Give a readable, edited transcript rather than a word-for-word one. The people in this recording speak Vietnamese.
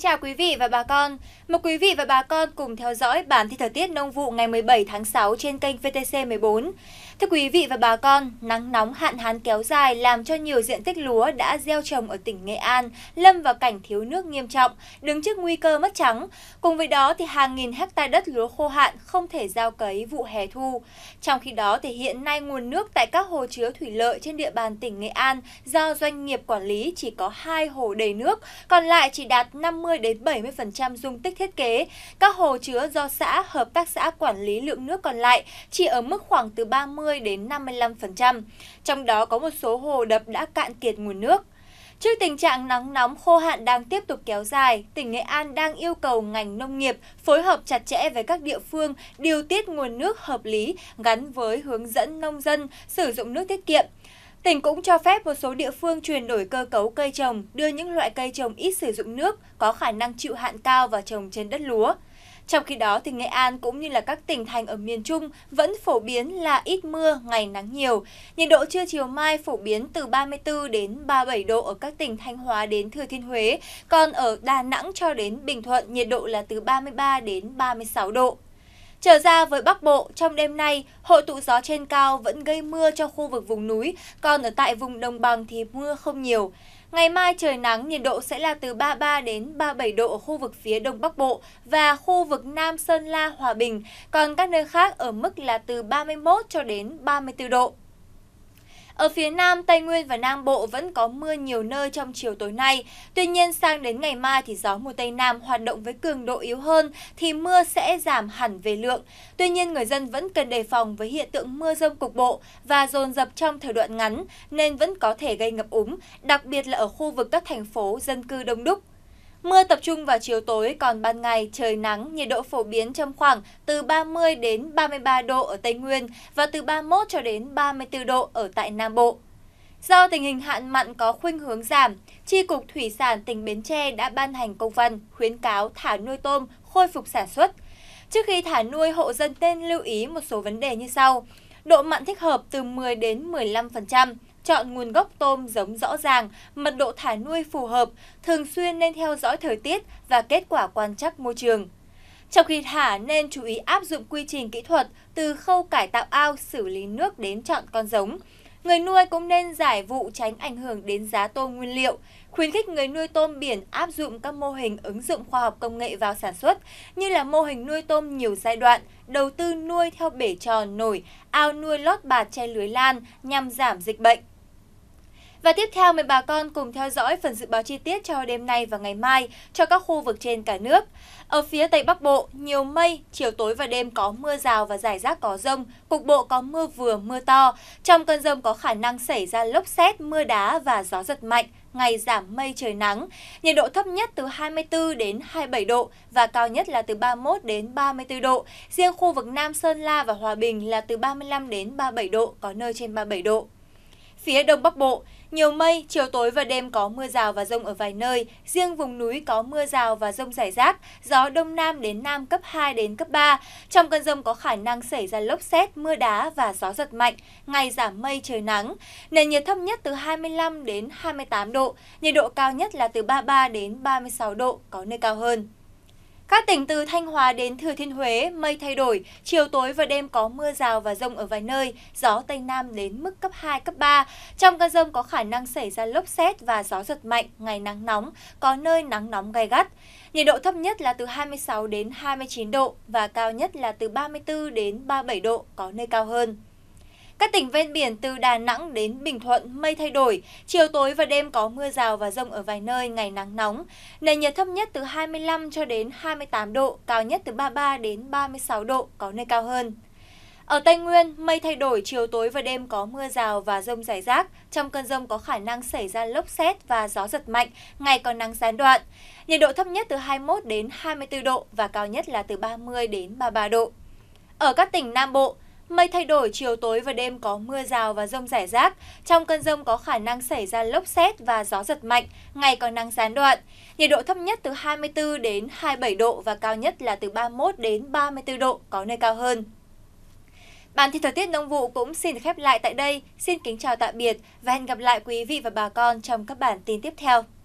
chào quý vị và bà con. Mời quý vị và bà con cùng theo dõi bản tin thời tiết nông vụ ngày 17 tháng 6 trên kênh VTC14. Thưa quý vị và bà con, nắng nóng hạn hán kéo dài làm cho nhiều diện tích lúa đã gieo trồng ở tỉnh Nghệ An lâm vào cảnh thiếu nước nghiêm trọng, đứng trước nguy cơ mất trắng. Cùng với đó thì hàng nghìn hectare đất lúa khô hạn không thể gieo cấy vụ hè thu. Trong khi đó thì hiện nay nguồn nước tại các hồ chứa thủy lợi trên địa bàn tỉnh Nghệ An do doanh nghiệp quản lý chỉ có 2 hồ đầy nước, còn lại chỉ đạt 50-70% dung tích thiết kế. Các hồ chứa do xã, hợp tác xã quản lý lượng nước còn lại chỉ ở mức khoảng từ 30-55%. Trong đó có một số hồ đập đã cạn kiệt nguồn nước. Trước tình trạng nắng nóng khô hạn đang tiếp tục kéo dài, tỉnh Nghệ An đang yêu cầu ngành nông nghiệp phối hợp chặt chẽ với các địa phương điều tiết nguồn nước hợp lý gắn với hướng dẫn nông dân sử dụng nước tiết kiệm. Tỉnh cũng cho phép một số địa phương chuyển đổi cơ cấu cây trồng, đưa những loại cây trồng ít sử dụng nước, có khả năng chịu hạn cao vào trồng trên đất lúa. Trong khi đó, thì Nghệ An cũng như là các tỉnh thành ở miền Trung vẫn phổ biến là ít mưa, ngày nắng nhiều. Nhiệt độ trưa chiều mai phổ biến từ 34 đến 37 độ ở các tỉnh Thanh Hóa đến Thừa Thiên Huế, còn ở Đà Nẵng cho đến Bình Thuận nhiệt độ là từ 33 đến 36 độ. Trở ra với Bắc Bộ, trong đêm nay, hội tụ gió trên cao vẫn gây mưa cho khu vực vùng núi, còn ở tại vùng đồng bằng thì mưa không nhiều. Ngày mai trời nắng, nhiệt độ sẽ là từ 33 đến 37 độ ở khu vực phía Đông Bắc Bộ và khu vực Nam Sơn La, Hòa Bình, còn các nơi khác ở mức là từ 31 cho đến 34 độ. Ở phía Nam, Tây Nguyên và Nam Bộ vẫn có mưa nhiều nơi trong chiều tối nay. Tuy nhiên, sang đến ngày mai thì gió mùa Tây Nam hoạt động với cường độ yếu hơn thì mưa sẽ giảm hẳn về lượng. Tuy nhiên, người dân vẫn cần đề phòng với hiện tượng mưa dông cục bộ và dồn dập trong thời đoạn ngắn nên vẫn có thể gây ngập úng, đặc biệt là ở khu vực các thành phố dân cư đông đúc. Mưa tập trung vào chiều tối, còn ban ngày trời nắng, nhiệt độ phổ biến trong khoảng từ 30 đến 33 độ ở Tây Nguyên và từ 31 cho đến 34 độ ở tại Nam Bộ. Do tình hình hạn mặn có khuynh hướng giảm, Chi cục Thủy sản tỉnh Bến Tre đã ban hành công văn khuyến cáo thả nuôi tôm khôi phục sản xuất. Trước khi thả nuôi, hộ dân nên lưu ý một số vấn đề như sau. Độ mặn thích hợp từ 10 đến 15%. Chọn nguồn gốc tôm giống rõ ràng, mật độ thả nuôi phù hợp, thường xuyên nên theo dõi thời tiết và kết quả quan trắc môi trường. Trong khi thả nên chú ý áp dụng quy trình kỹ thuật từ khâu cải tạo ao, xử lý nước đến chọn con giống. Người nuôi cũng nên giải vụ tránh ảnh hưởng đến giá tôm nguyên liệu, khuyến khích người nuôi tôm biển áp dụng các mô hình ứng dụng khoa học công nghệ vào sản xuất, như là mô hình nuôi tôm nhiều giai đoạn, đầu tư nuôi theo bể tròn nổi, ao nuôi lót bạt che lưới lan nhằm giảm dịch bệnh. Và tiếp theo mời bà con cùng theo dõi phần dự báo chi tiết cho đêm nay và ngày mai cho các khu vực trên cả nước. Ở phía Tây Bắc Bộ, nhiều mây, chiều tối và đêm có mưa rào và rải rác có dông, cục bộ có mưa vừa mưa to. Trong cơn dông có khả năng xảy ra lốc sét, mưa đá và gió giật mạnh, ngày giảm mây trời nắng. Nhiệt độ thấp nhất từ 24 đến 27 độ và cao nhất là từ 31 đến 34 độ. Riêng khu vực Nam Sơn La và Hòa Bình là từ 35 đến 37 độ, có nơi trên 37 độ. Phía Đông Bắc Bộ, nhiều mây, chiều tối và đêm có mưa rào và dông ở vài nơi, riêng vùng núi có mưa rào và dông rải rác, gió Đông Nam đến Nam cấp 2 đến cấp 3. Trong cơn dông có khả năng xảy ra lốc sét, mưa đá và gió giật mạnh, ngày giảm mây trời nắng. Nền nhiệt thấp nhất từ 25 đến 28 độ, nhiệt độ cao nhất là từ 33 đến 36 độ, có nơi cao hơn. Các tỉnh từ Thanh Hóa đến Thừa Thiên Huế, mây thay đổi, chiều tối và đêm có mưa rào và dông ở vài nơi, gió Tây Nam đến mức cấp 2, cấp 3. Trong cơn dông có khả năng xảy ra lốc sét và gió giật mạnh, ngày nắng nóng, có nơi nắng nóng gay gắt. Nhiệt độ thấp nhất là từ 26 đến 29 độ và cao nhất là từ 34 đến 37 độ, có nơi cao hơn. Các tỉnh ven biển từ Đà Nẵng đến Bình Thuận mây thay đổi, chiều tối và đêm có mưa rào và dông ở vài nơi, ngày nắng nóng. Nền nhiệt thấp nhất từ 25 cho đến 28 độ, cao nhất từ 33 đến 36 độ, có nơi cao hơn. Ở Tây Nguyên, mây thay đổi, chiều tối và đêm có mưa rào và dông rải rác. Trong cơn dông có khả năng xảy ra lốc sét và gió giật mạnh, ngày có nắng gián đoạn. Nhiệt độ thấp nhất từ 21 đến 24 độ và cao nhất là từ 30 đến 33 độ. Ở các tỉnh Nam Bộ, mây thay đổi, chiều tối và đêm có mưa rào và dông rải rác. Trong cơn dông có khả năng xảy ra lốc sét và gió giật mạnh, ngày có nắng gián đoạn. Nhiệt độ thấp nhất từ 24 đến 27 độ và cao nhất là từ 31 đến 34 độ, có nơi cao hơn. Bản tin thời tiết nông vụ cũng xin khép lại tại đây. Xin kính chào tạm biệt và hẹn gặp lại quý vị và bà con trong các bản tin tiếp theo.